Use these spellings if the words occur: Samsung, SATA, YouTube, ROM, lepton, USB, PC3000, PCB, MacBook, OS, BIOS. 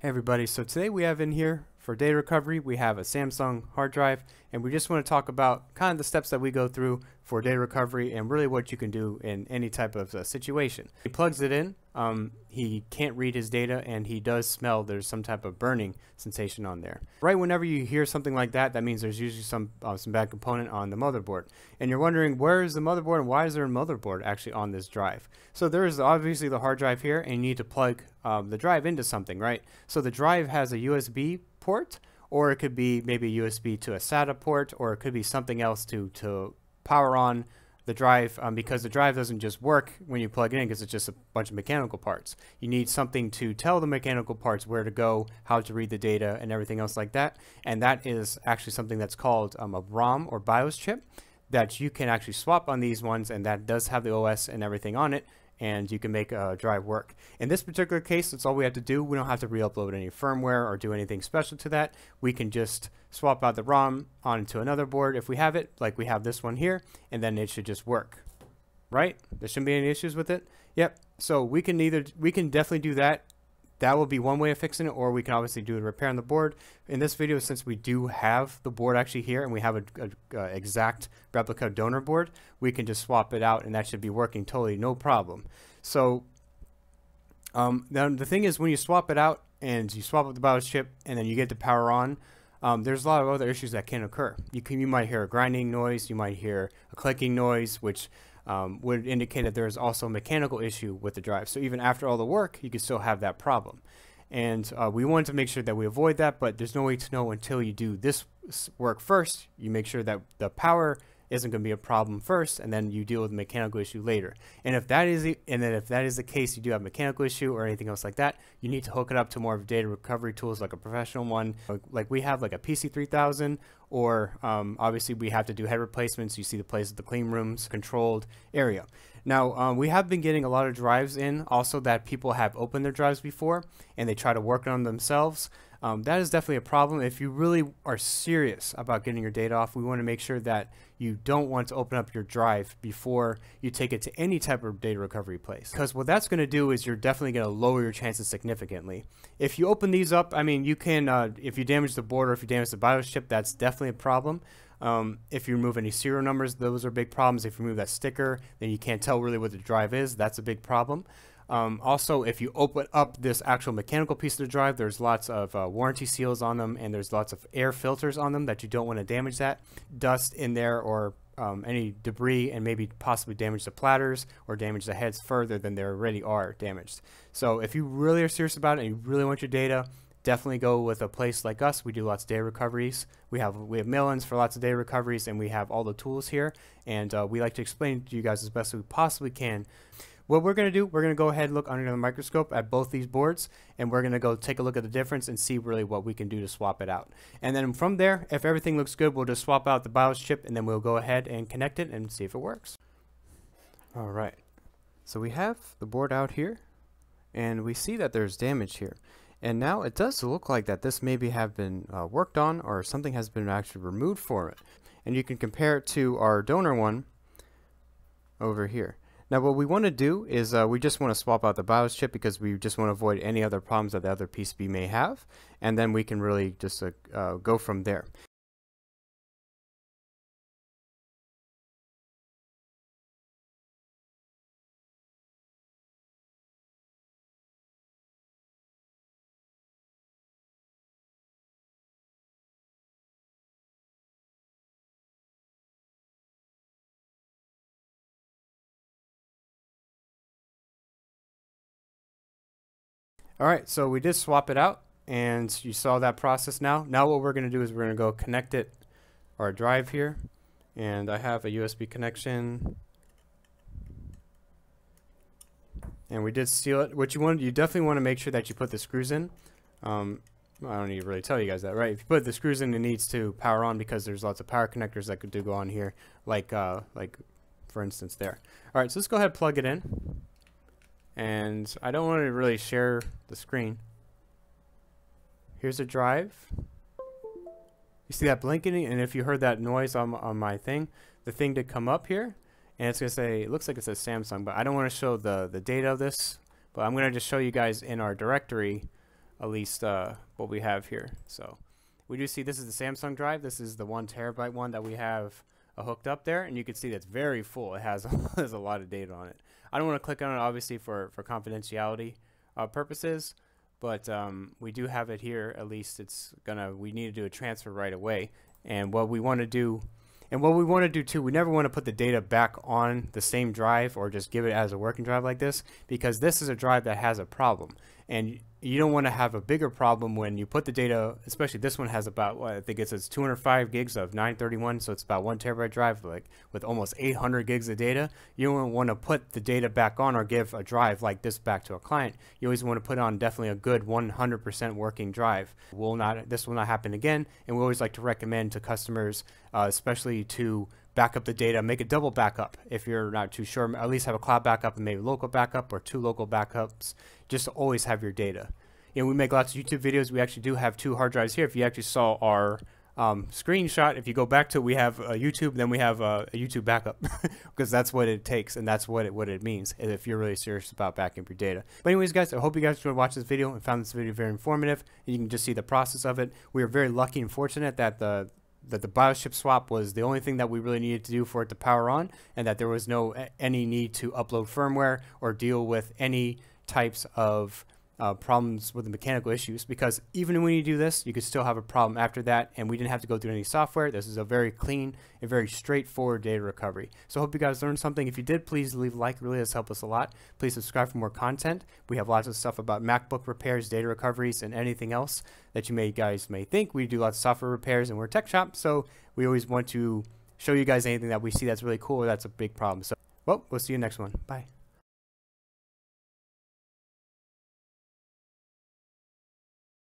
Hey everybody, so today we have in here for data recovery, we have a Samsung hard drive, and we just want to talk about kind of the steps that we go through for data recovery and really what you can do in any type of situation. He plugs it in, he can't read his data, and he does smell there's some type of burning sensation on there. Right whenever you hear something like that, that means there's usually some bad component on the motherboard. And you're wondering, where is the motherboard and why is there a motherboard actually on this drive? So there is obviously the hard drive here, and you need to plug the drive into something, right? So the drive has a USB port, or it could be maybe USB to a SATA port, or it could be something else to power on the drive, because the drive doesn't just work when you plug it in because it's just a bunch of mechanical parts. You need something to tell the mechanical parts where to go, how to read the data, and everything else like that. And that is actually something that's called a ROM or BIOS chip that you can actually swap on these ones, and that does have the OS and everything on it, and you can make a drive work. In this particular case, that's all we have to do. We don't have to re-upload any firmware or do anything special to that. We can just swap out the ROM onto another board if we have it, like we have this one here, and then it should just work, right? There shouldn't be any issues with it. Yep, so we can definitely do that. That will be one way of fixing it, or we can obviously do a repair on the board. In this video, since we do have the board actually here and we have a exact replica donor board, we can just swap it out and that should be working totally no problem. So now the thing is, when you swap it out and you swap up the BIOS chip and then you get the power on, there's a lot of other issues that can occur. You might hear a grinding noise, you might hear a clicking noise, which would indicate that there is also a mechanical issue with the drive. So even after all the work, you could still have that problem. And we wanted to make sure that we avoid that, but there's no way to know until you do this work first. You make sure that the power isn't going to be a problem first, and then you deal with the mechanical issue later. And if that is the case, you do have a mechanical issue or anything else like that, you need to hook it up to more of data recovery tools, like a professional one, like we have, like a PC3000, or obviously we have to do head replacements. You see the place of the clean rooms controlled area. Now we have been getting a lot of drives in also that people have opened their drives before and they try to work on them themselves. That is definitely a problem. If you really are serious about getting your data off, we want to make sure that you don't want to open up your drive before you take it to any type of data recovery place, because what that's going to do is you're definitely going to lower your chances significantly. If you open these up, I mean, you can, if you damage the board or if you damage the BIOS chip, that's definitely a problem. If you remove any serial numbers, those are big problems. If you remove that sticker, then you can't tell really what the drive is. That's a big problem. Also, if you open up this actual mechanical piece of the drive, there's lots of warranty seals on them, and there's lots of air filters on them that you don't want to damage that. Dust in there, or any debris, and maybe possibly damage the platters or damage the heads further than they already are damaged. So if you really are serious about it and you really want your data, definitely go with a place like us. We do lots of data recoveries. We have mail-ins for lots of data recoveries, and we have all the tools here, and we like to explain to you guys as best as we possibly can. What we're going to do, we're going to go ahead and look under the microscope at both these boards, and we're going to go take a look at the difference and see really what we can do to swap it out. And then from there, if everything looks good, we'll just swap out the BIOS chip, and then we'll go ahead and connect it and see if it works. All right, so we have the board out here, and we see that there's damage here. And now it does look like that this maybe have been worked on, or something has been actually removed for it. And you can compare it to our donor one over here. Now what we want to do is we just want to swap out the BIOS chip, because we just want to avoid any other problems that the other PCB may have, and then we can really just go from there. All right, so we did swap it out, and you saw that process now. Now what we're gonna do is we're gonna go connect it, our drive here, and I have a USB connection. And we did seal it. What you definitely wanna make sure that you put the screws in. I don't need to really tell you guys that, right? If you put the screws in, it needs to power on, because there's lots of power connectors that could do go on here, like for instance there. All right, so let's go ahead and plug it in. And I don't want to really share the screen. Here's a drive. You see that blinking? And if you heard that noise on my thing, the thing did come up here, and it's gonna say, it looks like it says Samsung, but I don't want to show the data of this, but I'm gonna just show you guys in our directory at least what we have here. So we do see this is the Samsung drive. This is the 1 terabyte one that we have hooked up there, and you can see that's very full. It has there's a lot of data on it. I don't want to click on it obviously for confidentiality purposes, but we do have it here. At least it's gonna, we need to do a transfer right away. And what we want to do, and what we want to do too, we never want to put the data back on the same drive or just give it as a working drive like this, because this is a drive that has a problem, and you don't want to have a bigger problem when you put the data, especially this one has about, well, I think it says 205 gigs of 931, so it's about 1 terabyte drive, like with almost 800 gigs of data. You don't want to put the data back on or give a drive like this back to a client. You always want to put on definitely a good 100% working drive. This will not happen again, and we always like to recommend to customers, especially to back up the data, make a double backup if you're not too sure. At least have a cloud backup and maybe local backup or 2 local backups, just to always have your data. You know, we make lots of YouTube videos. We actually do have 2 hard drives here. If you actually saw our screenshot, if you go back to it, we have a YouTube, then we have a YouTube backup, because that's what it takes, and that's what it means if you're really serious about backing up your data. But anyways guys, I hope you guys enjoyed watching this video and found this video very informative, and you can just see the process of it. We are very lucky and fortunate that the BIOS chip swap was the only thing that we really needed to do for it to power on, and that there was no any need to upload firmware or deal with any types of problems with the mechanical issues, because even when you do this, you could still have a problem after that, and we didn't have to go through any software. This is a very clean and very straightforward data recovery. So I hope you guys learned something. If you did, please leave a like. It really does help us a lot. Please subscribe for more content. We have lots of stuff about MacBook repairs, data recoveries, and anything else that you guys may think. We do lots of software repairs, and we're a tech shop, so we always want to show you guys anything that we see that's really cool or that's a big problem. So, well, we'll see you next one. Bye.